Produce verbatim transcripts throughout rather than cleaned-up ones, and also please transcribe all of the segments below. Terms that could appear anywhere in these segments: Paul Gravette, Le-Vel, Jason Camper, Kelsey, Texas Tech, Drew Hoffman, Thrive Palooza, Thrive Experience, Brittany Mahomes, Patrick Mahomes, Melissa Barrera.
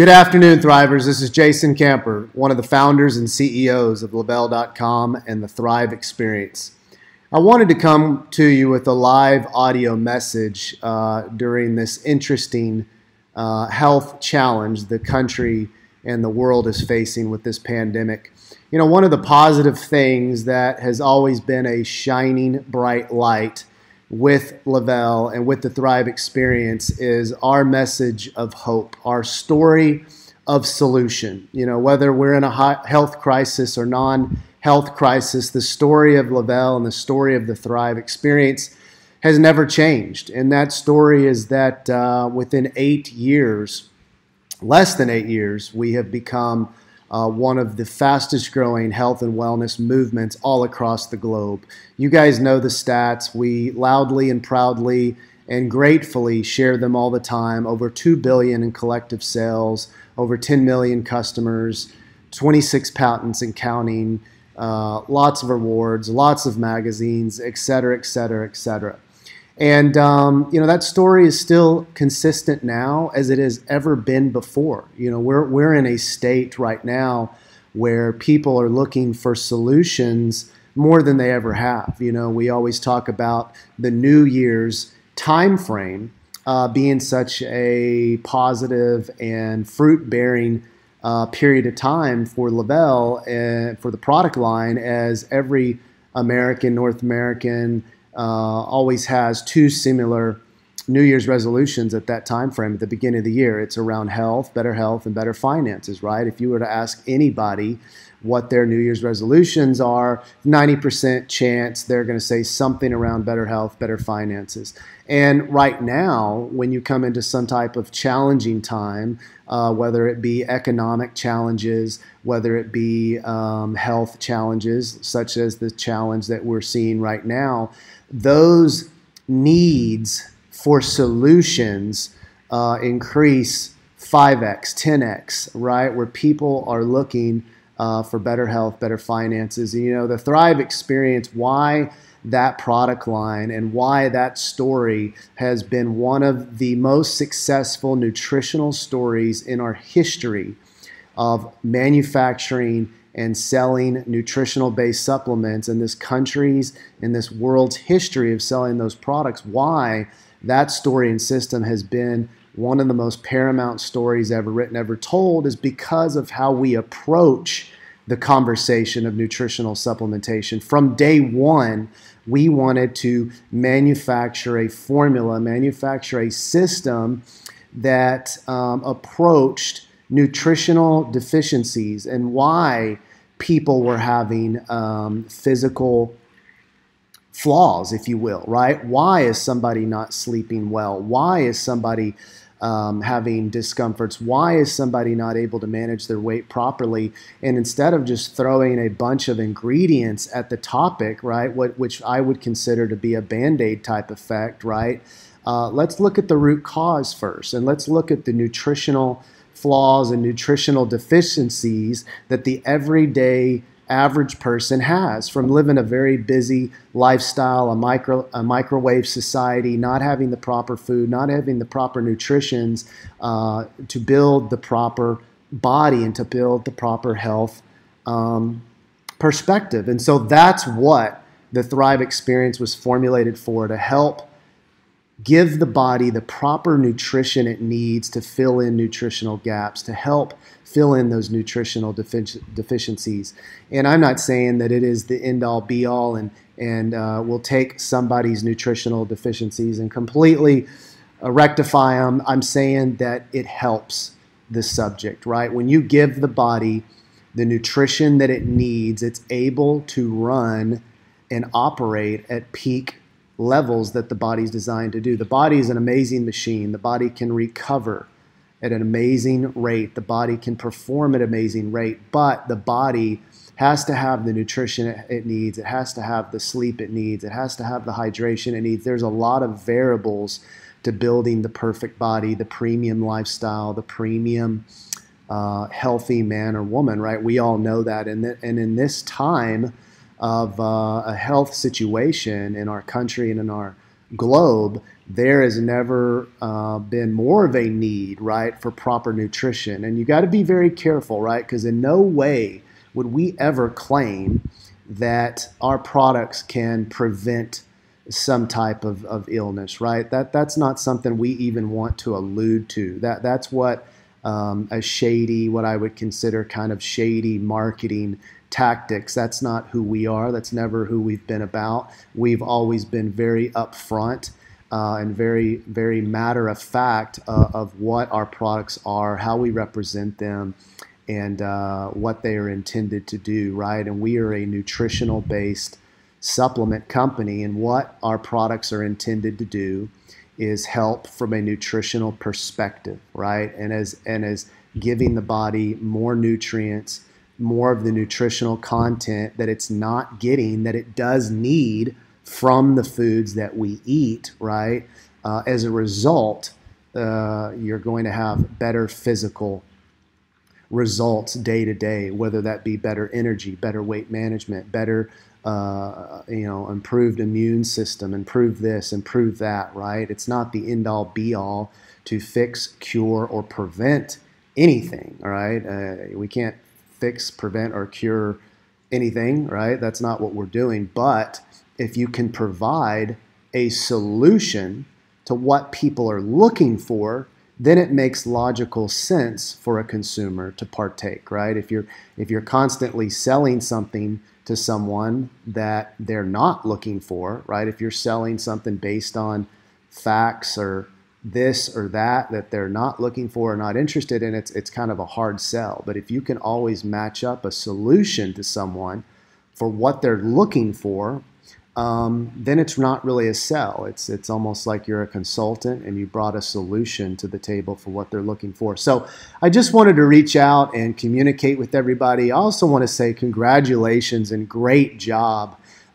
Good afternoon, Thrivers. This is Jason Camper, one of the founders and C E Os of Le Vel dot com and the Thrive Experience. I wanted to come to you with a live audio message uh, during this interesting uh, health challenge the country and the world is facing with this pandemic. You know, one of the positive things that has always been a shining bright light with Le-Vel and with the Thrive Experience is our message of hope, our story of solution. You know, whether we're in a health crisis or non-health crisis, the story of Le-Vel and the story of the Thrive Experience has never changed. And that story is that uh, within eight years, less than eight years, we have become Uh, one of the fastest growing health and wellness movements all across the globe. You guys know the stats. We loudly and proudly and gratefully share them all the time. Over two billion in collective sales, over ten million customers, twenty-six patents and counting, uh, lots of awards, lots of magazines, et cetera, et cetera, et cetera. And, um, you know, that story is still consistent now as it has ever been before. You know, we're, we're in a state right now where people are looking for solutions more than they ever have. You know, we always talk about the New Year's time frame uh, being such a positive and fruit-bearing uh, period of time for Le-Vel and for the product line, as every American, North American, Uh, always has two similar New Year's resolutions at that time frame at the beginning of the year. It's around health, better health, and better finances, right? If you were to ask anybody what their New Year's resolutions are, ninety percent chance they're going to say something around better health, better finances. And right now, when you come into some type of challenging time, uh, whether it be economic challenges, whether it be um, health challenges, such as the challenge that we're seeing right now, those needs for solutions uh, increase five X, ten X, right? Where people are looking uh, for better health, better finances. And, you know, the Thrive Experience, why that product line and why that story has been one of the most successful nutritional stories in our history of manufacturing and selling nutritional-based supplements in this country's, in this world's history of selling those products, why that story and system has been one of the most paramount stories ever written, ever told, is because of how we approach the conversation of nutritional supplementation. From day one, we wanted to manufacture a formula, manufacture a system that um, approached nutritional deficiencies and why people were having um, physical flaws, if you will, right? Why is somebody not sleeping well? Why is somebody um, having discomforts? Why is somebody not able to manage their weight properly? And instead of just throwing a bunch of ingredients at the topic, right, what, which I would consider to be a Band-Aid type effect, right, uh, let's look at the root cause first, and let's look at the nutritional flaws and nutritional deficiencies that the everyday average person has, from living a very busy lifestyle, a, micro, a microwave society, not having the proper food, not having the proper nutritions uh, to build the proper body and to build the proper health um, perspective. And so that's what the Thrive Experience was formulated for, to help give the body the proper nutrition it needs to fill in nutritional gaps, to help fill in those nutritional defici deficiencies. And I'm not saying that it is the end-all, be-all, and, and uh, will take somebody's nutritional deficiencies and completely uh, rectify them. I'm saying that it helps the subject, right? When you give the body the nutrition that it needs, it's able to run and operate at peak levels that the body's designed to do. The body is an amazing machine. The body can recover at an amazing rate. The body can perform at an amazing rate, but the body has to have the nutrition it needs. It has to have the sleep it needs. It has to have the hydration it needs. There's a lot of variables to building the perfect body, the premium lifestyle, the premium uh, healthy man or woman, right? We all know that. And, th and in this time, of uh, a health situation in our country and in our globe, there has never uh, been more of a need, right, for proper nutrition. And you got to be very careful, right, because in no way would we ever claim that our products can prevent some type of, of illness, right? That that's not something we even want to allude to. That that's what um, a shady, what I would consider kind of shady marketing tactics. That's not who we are. That's never who we've been about. We've always been very upfront uh, and very, very matter of fact uh, of what our products are, how we represent them, and uh, what they are intended to do, right? And we are a nutritional-based supplement company, and what our products are intended to do is help from a nutritional perspective, right? And as, and as giving the body more nutrients, more of the nutritional content that it's not getting, that it does need from the foods that we eat, right? Uh, as a result, uh, you're going to have better physical results day to day, whether that be better energy, better weight management, better, uh, you know, improved immune system, improve this, improve that, right? It's not the end all be all to fix, cure, or prevent anything, all right? Uh, we can't fix, prevent, or cure anything, right? That's not what we're doing. But if you can provide a solution to what people are looking for, then it makes logical sense for a consumer to partake, right? If you're if you're constantly selling something to someone that they're not looking for, right? If you're selling something based on facts or this or that that they're not looking for or not interested in, it's it's kind of a hard sell. But if you can always match up a solution to someone for what they're looking for, Um, then it's not really a sell. It's it's almost like you're a consultant and you brought a solution to the table for what they're looking for. So I just wanted to reach out and communicate with everybody. I also want to say congratulations and great job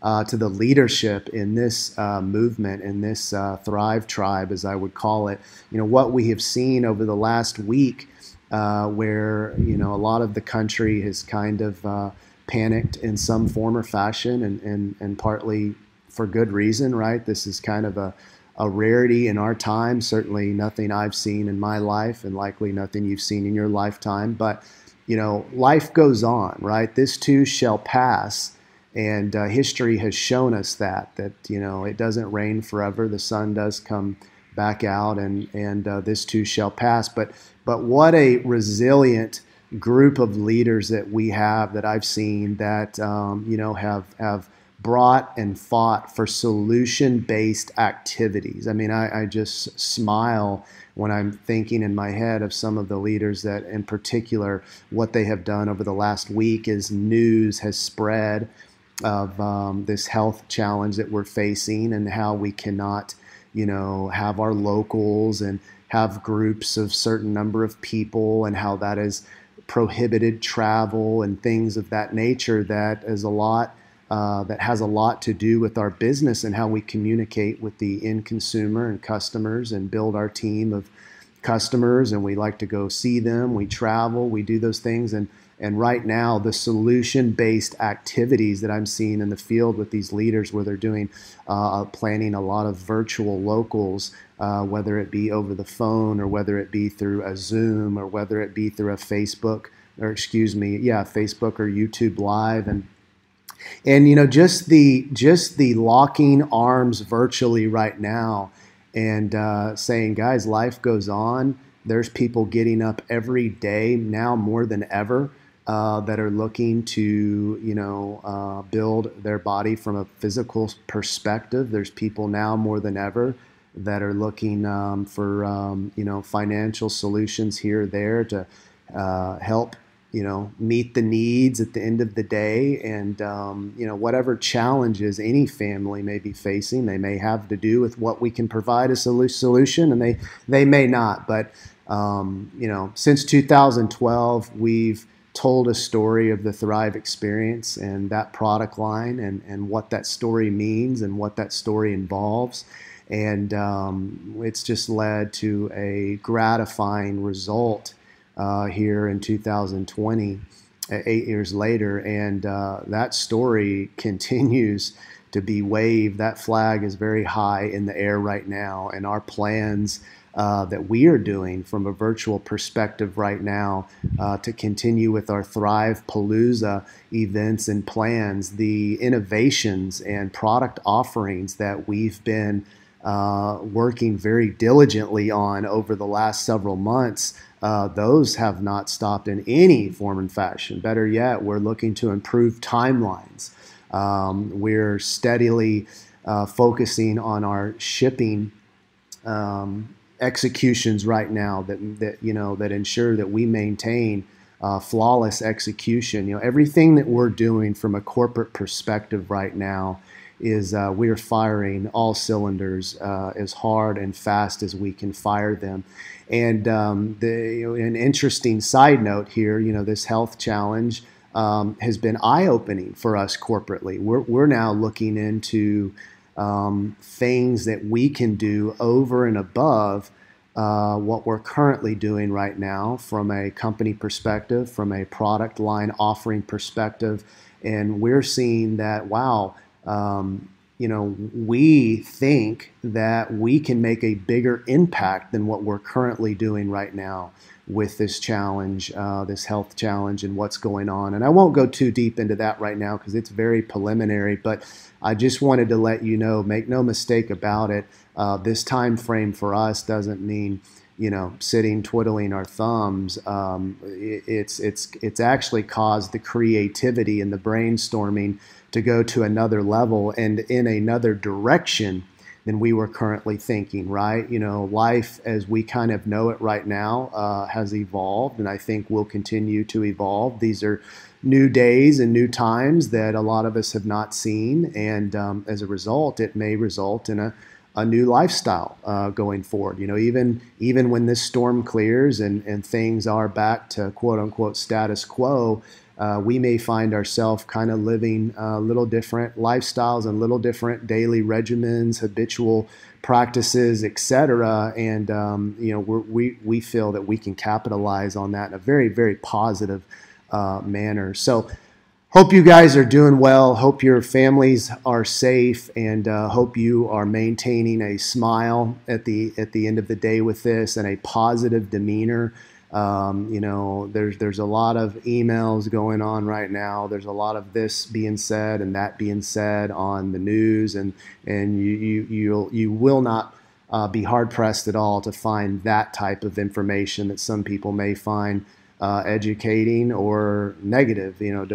uh, to the leadership in this uh, movement, in this uh, Thrive Tribe, as I would call it. You know, what we have seen over the last week uh, where, you know, a lot of the country has kind of uh, panicked in some form or fashion, and, and, and partly for good reason, right? This is kind of a, a rarity in our time, certainly nothing I've seen in my life and likely nothing you've seen in your lifetime. But, you know, life goes on, right? This too shall pass. And uh, history has shown us that, that, you know, it doesn't rain forever. The sun does come back out, and, and uh, this too shall pass. But, but what a resilient group of leaders that we have, that I've seen, that um, you know, have have brought and fought for solution-based activities. I mean, I, I just smile when I'm thinking in my head of some of the leaders that, in particular, what they have done over the last week is news has spread of um, this health challenge that we're facing and how we cannot, you know, have our locals and have groups of certain number of people, and how that is prohibited travel and things of that nature. That is a lot, uh, that has a lot to do with our business and how we communicate with the end consumer and customers and build our team of customers. And we like to go see them, we travel, we do those things. And, and right now, the solution-based activities that I'm seeing in the field with these leaders, where they're doing, uh, planning a lot of virtual locals, Uh, whether it be over the phone, or whether it be through a Zoom, or whether it be through a Facebook, or excuse me, yeah, Facebook or YouTube Live, and and you know, just the just the locking arms virtually right now, and uh, saying, guys, life goes on. There's people getting up every day now more than ever uh, that are looking to, you know, uh, build their body from a physical perspective. There's people now more than ever that are looking um, for, um, you know, financial solutions here or there to uh, help, you know, meet the needs at the end of the day. And, um, you know, whatever challenges any family may be facing, they may have to do with what we can provide as a solution, and they, they may not. But, um, you know, since two thousand twelve, we've told a story of the Thrive Experience and that product line, and, and what that story means and what that story involves. And um, it's just led to a gratifying result uh, here in two thousand twenty eight years later. And uh, that story continues to be waved. That flag is very high in the air right now. And our plans uh, that we are doing from a virtual perspective right now uh, to continue with our Thrive Palooza events and plans, the innovations and product offerings that we've been Uh, working very diligently on over the last several months, uh, those have not stopped in any form and fashion. Better yet, we're looking to improve timelines. Um, we're steadily uh, focusing on our shipping um, executions right now that, that, you know, that ensure that we maintain uh, flawless execution. You know, everything that we're doing from a corporate perspective right now is uh, we're firing all cylinders uh, as hard and fast as we can fire them. And um, the, you know, an interesting side note here, you know, this health challenge um, has been eye-opening for us corporately. We're, we're now looking into um, things that we can do over and above uh, what we're currently doing right now from a company perspective, from a product line offering perspective. And we're seeing that, wow, Um, you know, we think that we can make a bigger impact than what we're currently doing right now with this challenge, uh, this health challenge and what's going on. And I won't go too deep into that right now because it's very preliminary, but I just wanted to let you know, make no mistake about it, uh, this time frame for us doesn't mean, you know, sitting twiddling our thumbs. Um, it, it's, it's, it's actually caused the creativity and the brainstorming to go to another level and in another direction than we were currently thinking, right? You know, life as we kind of know it right now uh, has evolved, and I think will continue to evolve. These are new days and new times that a lot of us have not seen, and um, as a result, it may result in a, a new lifestyle uh, going forward. You know, even even when this storm clears and, and things are back to quote-unquote status quo, Uh, we may find ourselves kind of living uh, little different lifestyles and little different daily regimens, habitual practices, et cetera. And, um, you know, we're, we, we feel that we can capitalize on that in a very, very positive uh, manner. So hope you guys are doing well. Hope your families are safe, and uh, hope you are maintaining a smile at the, at the end of the day with this and a positive demeanor. Um, you know, there's, there's a lot of emails going on right now. There's a lot of this being said and that being said on the news, and, and you, you, you'll, you will not uh, be hard pressed at all to find that type of information that some people may find uh, educating or negative, you know,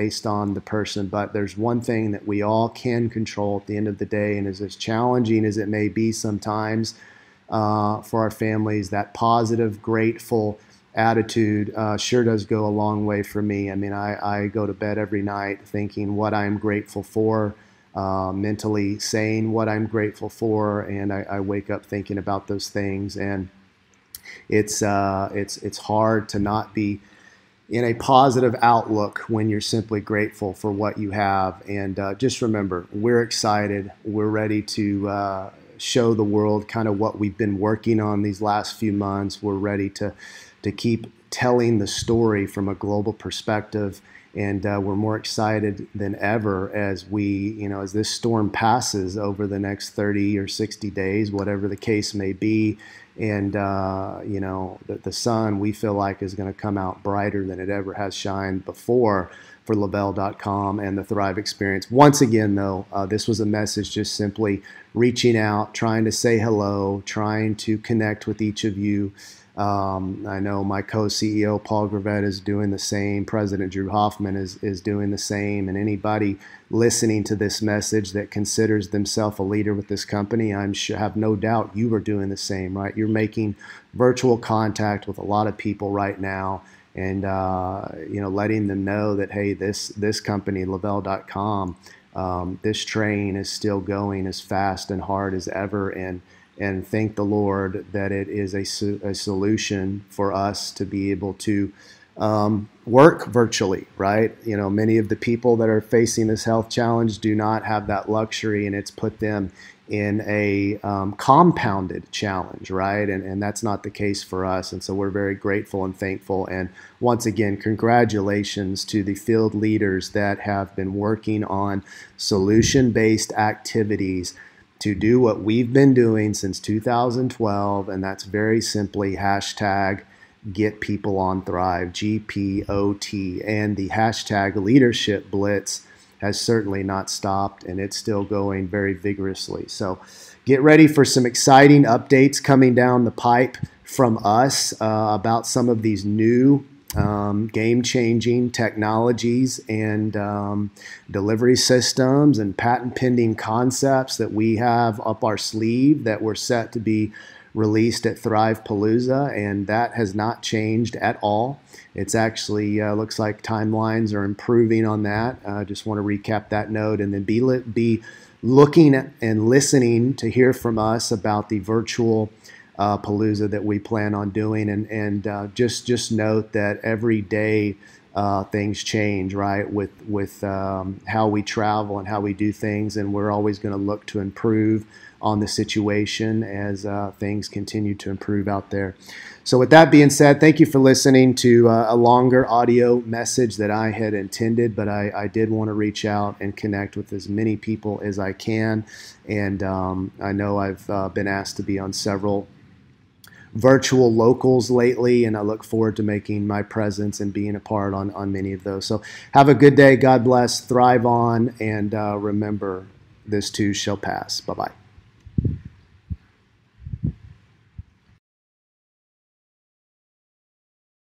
based on the person. But there's one thing that we all can control at the end of the day, and is as challenging as it may be sometimes, Uh, for our families, that positive, grateful attitude uh, sure does go a long way for me. I mean, I, I go to bed every night thinking what I'm grateful for, uh, mentally saying what I'm grateful for, and I, I wake up thinking about those things. And it's uh, it's it's hard to not be in a positive outlook when you're simply grateful for what you have. And uh, just remember, we're excited. We're ready to Uh, show the world kind of what we've been working on these last few months. We're ready to, to keep telling the story from a global perspective. And uh, we're more excited than ever as we, you know, as this storm passes over the next thirty or sixty days, whatever the case may be. And, uh, you know, the, the sun, we feel like, is going to come out brighter than it ever has shined before for Le-Vel dot com and the Thrive Experience. Once again, though, uh, this was a message just simply reaching out, trying to say hello, trying to connect with each of you. Um, I know my co-C E O, Paul Gravette, is doing the same. President Drew Hoffman is, is doing the same. And anybody listening to this message that considers themselves a leader with this company, I'm sure, have no doubt you are doing the same, right? You're making virtual contact with a lot of people right now. And, uh, you know, letting them know that, hey, this, this company, Le-Vel dot com, um, this train is still going as fast and hard as ever. And, and thank the Lord that it is a, so, a solution for us to be able to um, work virtually, right? You know, many of the people that are facing this health challenge do not have that luxury, and it's put them in a um, compounded challenge, right? And, and that's not the case for us. And so we're very grateful and thankful. And once again, congratulations to the field leaders that have been working on solution-based activities to do what we've been doing since two thousand twelve. And that's very simply hashtag Get People on Thrive, G P O T. And the hashtag Leadership Blitz has certainly not stopped, and it's still going very vigorously. So get ready for some exciting updates coming down the pipe from us uh, about some of these new um, game-changing technologies and um, delivery systems and patent-pending concepts that we have up our sleeve that were set to be released at Thrive Palooza, and that has not changed at all. It's actually uh, looks like timelines are improving on that. I uh, just want to recap that note, and then be lit, be looking at and listening to hear from us about the virtual uh, Palooza that we plan on doing. And and uh, just just note that every day uh, things change, right? With with um, how we travel and how we do things, and we're always going to look to improve on the situation as uh, things continue to improve out there. So with that being said, thank you for listening to uh, a longer audio message that I had intended, but I, I did want to reach out and connect with as many people as I can. And um, I know I've uh, been asked to be on several virtual locals lately, and I look forward to making my presence and being a part on, on many of those. So have a good day. God bless. Thrive on. And uh, remember, this too shall pass. Bye-bye.